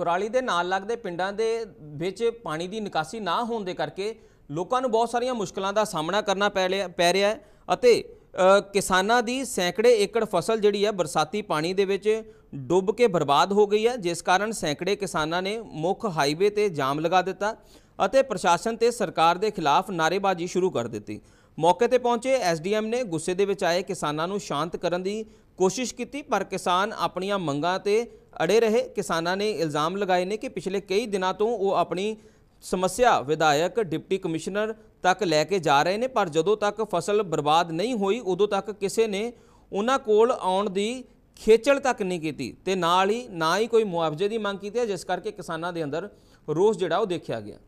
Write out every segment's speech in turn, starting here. ਕੁਰਾਲੀ ਦੇ ਨਾਲ ਲੱਗਦੇ ਪਿੰਡਾਂ ਦੇ ਵਿੱਚ ਪਾਣੀ ਦੀ ਨਿਕਾਸੀ ਨਾ ਹੋਣ ਦੇ ਕਰਕੇ ਲੋਕਾਂ ਨੂੰ ਬਹੁਤ ਸਾਰੀਆਂ ਮੁਸ਼ਕਲਾਂ ਦਾ ਸਾਹਮਣਾ ਕਰਨਾ ਪੈ ਰਿਹਾ ਹੈ ਅਤੇ किसानों की सैकड़े एकड़ फसल जिहड़ी है बरसाती पानी दे विच डुब के बर्बाद हो गई है, जिस कारण सैकड़े किसानों ने मुख्य हाईवे ते जाम लगा दिता अते प्रशासन ते सरकार के खिलाफ नारेबाजी शुरू कर दी। मौके पर पहुंचे SDM ने गुस्से दे विच आए किसानों को शांत करने की कोशिश की, पर किसान अपनियां मंगां ते अड़े रहे। किसानों ने इल्ज़ाम लगाए ने कि पिछले कई दिनों तो वो अपनी समस्या विधायक डिप्टी कमिश्नर तक लैके जा रहे हैं, पर जदों तक फसल बर्बाद नहीं हुई उदों तक किसी ने उन्हां कोल आउण दी खेचल तक नहीं कीती ते ना ही कोई मुआवजे की मांग की, जिस करके किसानों के अंदर रोस जिहड़ा वो देखा गया।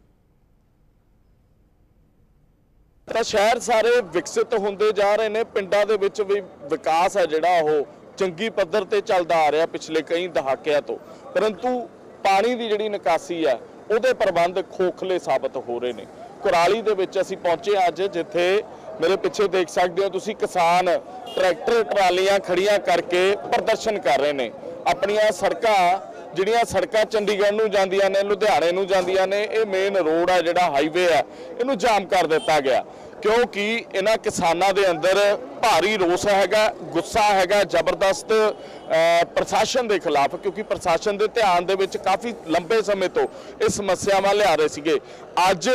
तो शहर सारे विकसित होंदे जा रहे हैं, पिंडां दे विच भी विकास है जिहड़ा वो चंगी पद्धर ते चलदा आ रहा पिछले कई दहाकियां तो, परंतु पानी की जिहड़ी निकासी है ਉਹਦੇ ਪ੍ਰਬੰਧ खोखले साबित हो रहे हैं। ਕੁਰਾਲੀ ਦੇ ਵਿੱਚ ਅਸੀਂ ਪਹੁੰਚੇ ਅੱਜ, ਜਿੱਥੇ मेरे ਪਿੱਛੇ देख सकते हो ਤੁਸੀਂ किसान ट्रैक्टर ट्रालियां खड़िया करके प्रदर्शन कर रहे हैं। अपनिया सड़कों ਜਿਹੜੀਆਂ ਸੜਕਾਂ ਚੰਡੀਗੜ੍ਹ ਨੂੰ ਜਾਂਦੀਆਂ ਨੇ, ਲੁਧਿਆਣੇ ਨੂੰ ਜਾਂਦੀਆਂ ਨੇ, ਇਹ ਮੇਨ ਰੋਡ ਆ ਜਿਹੜਾ ਹਾਈਵੇ ਆ ਇਹਨੂੰ ਜਾਮ ਕਰ ਦਿੱਤਾ ਗਿਆ, ਕਿਉਂਕਿ ਇਹਨਾਂ ਕਿਸਾਨਾਂ ਦੇ ਅੰਦਰ ਭਾਰੀ ਰੋਸ ਹੈਗਾ, ਗੁੱਸਾ ਹੈਗਾ ਜ਼ਬਰਦਸਤ ਪ੍ਰਸ਼ਾਸਨ ਦੇ ਖਿਲਾਫ, ਕਿਉਂਕਿ ਪ੍ਰਸ਼ਾਸਨ ਦੇ ਧਿਆਨ ਦੇ ਵਿੱਚ ਕਾਫੀ ਲੰਬੇ ਸਮੇਂ ਤੋਂ ਇਹ ਸਮੱਸਿਆਵਾਂ ਲਿਆ ਰਹੇ ਸੀਗੇ। ਅੱਜ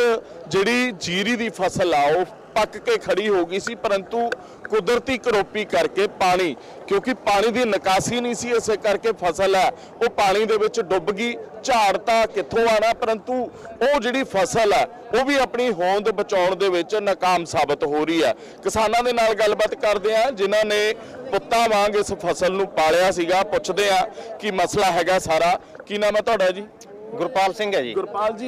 ਜਿਹੜੀ ਜੀਰੀ ਦੀ ਫਸਲ ਆ ਉਹ पक के खड़ी हो गई सी, परंतु कुदरती करोपी करके पानी, क्योंकि पानी की निकासी नहीं सी, इस करके फसल है वो पानी दे विच डुब गई। झाड़ता कितों आना, परंतु वो जिहड़ी फसल है वो भी अपनी होंद बचाउण दे विच नाकाम साबित हो रही है। किसानां दे नाल गलबात करदे आ जिन्हां ने पुत्तां वांग इस फसल नूं पालिया सीगा, पुछदे आ कि मसला हैगा सारा। की नाम है तुहाडा जी? गुरपाल सिंह है जी। गुरपाल जी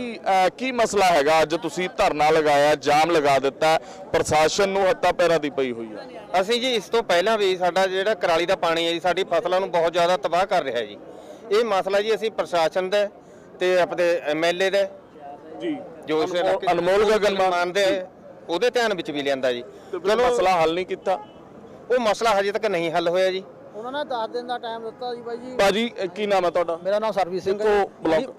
की मसला है अज तुसीं धरना लगाया, जाम लगा दिता, प्रशासन नूं हत्था पैरां दी पई हुई है। असीं जी इस तो पहला भी साडा जिहड़ा कुराली दा पानी है जी साडी फसलां नूं बहुत ज़्यादा तबाह कर रहा है जी। ये मसला जी असीं प्रशासन दा ते अपने MLA दा जी जो अनमोल गगन मान दे उहदे ध्यान विच भी लिआंदा जी, चलो मसला हल नहीं कीता। वो मसला हजे तक नहीं हल होया जी। उन्होंने 10 दिन का टाइम दिता जी। भाजी की नाम है तुहाडा? मेरा नाम सरवीर सिंह है,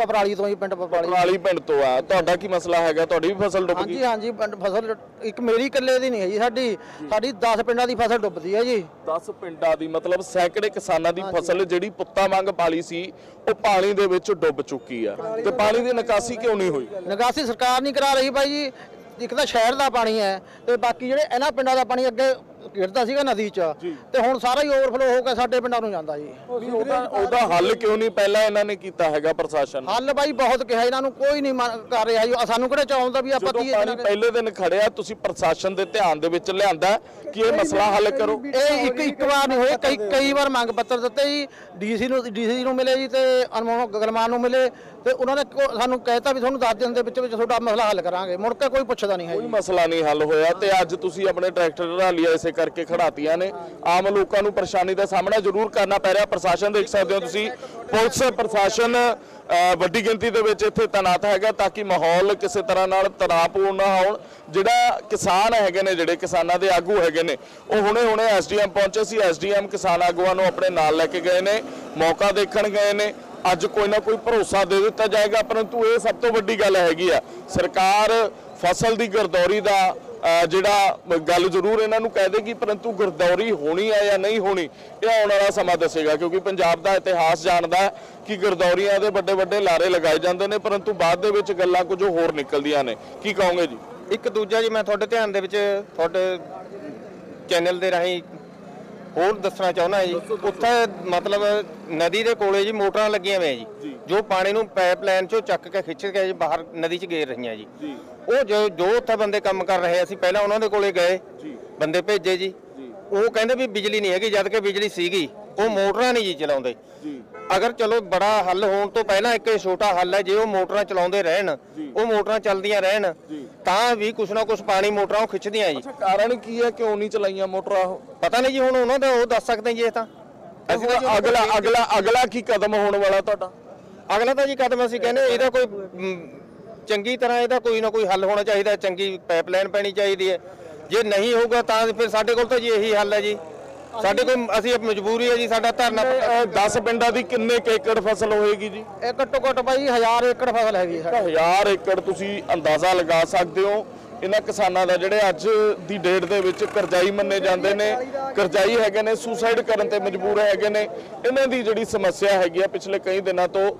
पपराली तो ही, पिंड पपराली पिंड तो है। तुहाडा की मसला है? तुहाडी भी फसल डुब गई? हाँ जी, फसल एक मेरी कल्ले दी नहीं है जी, साडी 10 पिंडां दी फसल डुबदी है जी। 10 पिंडां दी मतलब सैकड़े किसानां दी फसल जिहड़ी पुत्ता वांग पाली सी वो पानी दे विच डुब चुकी है। ते पानी दी निकासी क्यों नहीं हुई? निकासी सरकार नहीं करा रही भाई जी। एक तो शहर का पानी है तो बाकी जिहड़े इन्हां पिंडां दा पानी अगे गिरदा सीगा नदी च ते हुण सारा ही ओवरफ्लो हो के साडे पिंडां नूं जांदा जी। ओहदा हल क्यों नहीं पहला इन्हां ने कीता हैगा प्रशासन? हल भाई बहुत कहा इन्हां नूं, कोई नहीं कर रहा जी। सानूं किहड़ा चाहुंदा भी आपां की पानी पहले दिन खड़िया, तुसीं प्रशासन दे ध्यान दे विच लिआंदा कि इह मसला हल करो। इह एक वार नहीं होया, कई वार मंग पत्र दित्ते जी, DC नूं मिले जी ते अनमोल गगलमान नूं मिले ते उन्हां ने सानूं कहता भी तुहानूं 10 दिन दे विच विच तुहाडा मसला हल करांगे। मुड़ के कोई पुछदा नहीं है, कोई मसला नहीं हल होया ते अज तुसीं अपने ट्रैक्टर ढा लिया इसे करके खड़ातियां ने। आम लोगों को परेशानी का सामना जरूर करना पै रहा। प्रशासन देख सकते हो तुसीं, पुलिस प्रशासन वड्डी गिणती दे विच इत्थे तैनात हैगा ताकि माहौल किसी तरह नाल तनावपूर्ण ना हो। जिहड़ा किसान हैगे ने, जिहड़े किसानां दे आगू हैगे ने, वो हुणे SDM पहुंचे सी। SDM किसान आगूआं नूं अपने नाल लैके गए ने, मौका देखण गए ने। अज कोई ना कोई भरोसा दे दिता जाएगा, परंतु ये सब तो वड्डी गल हैगी आ, सरकार फसल की गिरदौरी का जिहड़ा गल जरूर इन्हां नूं कह देगी, परंतु गिरदौरी होनी है या नहीं होनी यह आने वाला समा दसेगा, क्योंकि पंजाब का इतिहास जानदा है कि गिरदौरियां दे वड्डे वड्डे लारे लगाए जाते हैं, परंतु बाद दे विच गल्लां कुछ होर निकलदियां ने। की कहोगे जी? एक दूजा जी मैं तुहाडे ध्यान दे विच तुहाडे चैनल दे राहीं होर दसना चाहुंदा जी। उत्थे मतलब नदी दे कोले जी मोटरां लगियां होईयां जी, जो पानी नूं पाइपलाइन चों चक के खिच के जी बाहर नदी च गेर रहीआं जी। वो जो उत्थे बंदे काम कर रहे असीं पहलां उन्हां दे कोले गए, बंदे भेजे जी, वो कहिंदे भी बिजली नहीं हैगी, जद कि बिजली सीगी। वो मोटरां नहीं जी चलाउंदे। अगर चलो बड़ा हल होण तो पहलां एक छोटा हल है, जे वो मोटरां चलाउंदे रहण, वो मोटरां चलदियां रहण तां भी कुछ ना कुछ पानी मोटरां ओह खिचदियां जी। कारण की है क्यों नहीं चलाइयां मोटरां? पता नहीं जी, हुण उन्हां दा ओह दस सकदे जी। तां अगला की कदम होने वाला तुहाडा? अगला तां जी कदम असीं कहने इहदा कोई चंगी तरह इहदा कोई ना कोई हल होना चाहिए, चंगी पाइपलाइन पैनी चाहिए है। जे नहीं होगा तो फिर साडे कोल तां जी यही हल है जी, ਸਾਡੇ ਕੋਈ ਅਸੀਂ ਮਜਬੂਰੀ ਹੈ ਜੀ ਸਾਡਾ ਧਰਨਾ। 10 ਪਿੰਡਾਂ ਦੀ ਕਿੰਨੇ ਏਕੜ ਫਸਲ ਹੋਏਗੀ ਜੀ? ਇਹ ਘੱਟੋ ਘੱਟ ਬਾਈ 1000 ਏਕੜ ਫਸਲ ਹੈਗੀ ਸਾਡੀ। 1000 ਏਕੜ ਤੁਸੀਂ ਅੰਦਾਜ਼ਾ ਲਗਾ ਸਕਦੇ ਹੋ ਇਹਨਾਂ ਕਿਸਾਨਾਂ ਦਾ ਜਿਹੜੇ ਅੱਜ ਦੀ ਡੇਟ ਦੇ ਵਿੱਚ ਕਰਜ਼ਾਈ ਮੰਨੇ ਜਾਂਦੇ ਨੇ, ਕਰਜ਼ਾਈ ਹੈਗੇ ਨੇ, ਸੁਸਾਈਡ ਕਰਨ ਤੇ ਮਜਬੂਰ ਹੈਗੇ ਨੇ। ਇਹਨਾਂ ਦੀ ਜਿਹੜੀ ਸਮੱਸਿਆ ਹੈਗੀ ਆ ਪਿਛਲੇ ਕਈ ਦਿਨਾਂ ਤੋਂ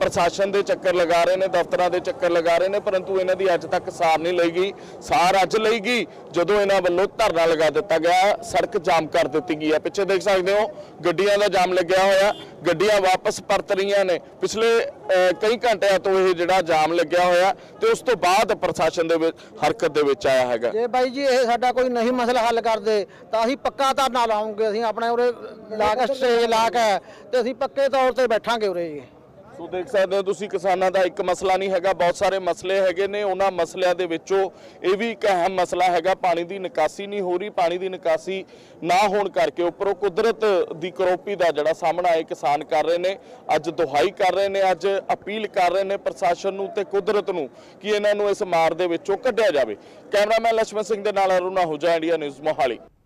ਪ੍ਰਸ਼ਾਸਨ ਦੇ ਚੱਕਰ ਲਗਾ ਰਹੇ ਨੇ, ਦਫ਼ਤਰਾਂ ਦੇ ਚੱਕਰ ਲਗਾ ਰਹੇ ਨੇ, ਪਰੰਤੂ ਇਹਨਾਂ ਦੀ ਅੱਜ ਤੱਕ ਸਾਰ ਨਹੀਂ ਲਈ ਗਈ। ਸਾਰ ਅੱਜ ਲਈ ਗਈ ਜਦੋਂ ਇਹਨਾਂ ਵੱਲੋਂ ਧਰਨਾ ਲਗਾ ਦਿੱਤਾ ਗਿਆ, ਸੜਕ ਜਾਮ ਕਰ ਦਿੱਤੀ ਗਈ ਆ। ਪਿੱਛੇ ਦੇਖ ਸਕਦੇ ਹੋ ਗੱਡੀਆਂ ਦਾ ਜਾਮ ਲੱਗਿਆ ਹੋਇਆ, ਗੱਡੀਆਂ ਵਾਪਸ ਪਰਤ ਰਹੀਆਂ ਨੇ। ਪਿਛਲੇ ਕਈ ਘੰਟਿਆਂ ਤੋਂ ਇਹ ਜਿਹੜਾ ਜਾਮ ਲੱਗਿਆ ਹੋਇਆ ਤੇ ਉਸ ਤੋਂ ਬਾਅਦ ਪ੍ਰਸ਼ਾਸਨ ਦੇ ਵਿੱਚ ਹਰਕਤ ਦੇ ਵਿੱਚ ਆਇਆ ਹੈਗਾ। ਜੇ ਬਾਈ ਜੀ ਇਹ ਸਾਡਾ ਕੋਈ ਨਹੀਂ ਮਸਲਾ ਹੱਲ ਕਰਦੇ ਤਾਂ ਅਸੀਂ ਪੱਕਾ ਧਰਨਾ ਲਾਉਂਗੇ। ਅਸੀਂ ਆਪਣੇ ਉਰੇ ਲਾਗ ਸਟੇਜ ਲਾ ਕੇ ਤੇ ਅਸੀਂ ਪੱਕੇ ਤੌਰ ਤੇ ਬੈਠਾਂਗੇ ਉਰੇ ਜੀ। ਸੋ ਦੇਖ ਸਕਦੇ ਹੋ ਤੁਸੀਂ ਕਿਸਾਨਾਂ ਦਾ ਇੱਕ ਮਸਲਾ ਨਹੀਂ ਹੈਗਾ, ਬਹੁਤ ਸਾਰੇ ਮਸਲੇ ਹੈਗੇ ਨੇ। ਉਹਨਾਂ ਮਸਲਿਆਂ ਦੇ ਵਿੱਚੋਂ ਇਹ ਵੀ ਇੱਕ ਅਹਿਮ ਮਸਲਾ ਹੈਗਾ, ਪਾਣੀ ਦੀ ਨਿਕਾਸੀ ਨਹੀਂ ਹੋ ਰਹੀ। ਪਾਣੀ ਦੀ ਨਿਕਾਸੀ ਨਾ ਹੋਣ ਕਰਕੇ ਉੱਪਰੋਂ ਕੁਦਰਤ ਦੀ ਕਰੋਪੀ ਦਾ ਜਿਹੜਾ ਸਾਹਮਣਾ ਇਹ ਕਿਸਾਨ ਕਰ ਰਹੇ ਨੇ, ਅੱਜ ਦੁਹਾਈ ਕਰ ਰਹੇ ਨੇ, ਅੱਜ ਅਪੀਲ ਕਰ ਰਹੇ ਨੇ ਪ੍ਰਸ਼ਾਸਨ ਨੂੰ ਤੇ ਕੁਦਰਤ ਨੂੰ ਕਿ ਇਹਨਾਂ ਨੂੰ ਇਸ ਮਾਰ ਦੇ ਵਿੱਚੋਂ ਕੱਢਿਆ ਜਾਵੇ। ਕੈਮਰਾਮੈਨ ਲక్ష్మణ ਸਿੰਘ ਦੇ ਨਾਲ ਅਰੁਣਾ ਹੁਜਾ, ਇੰਡੀਆ न्यूज़ ਮੋਹਾਲੀ।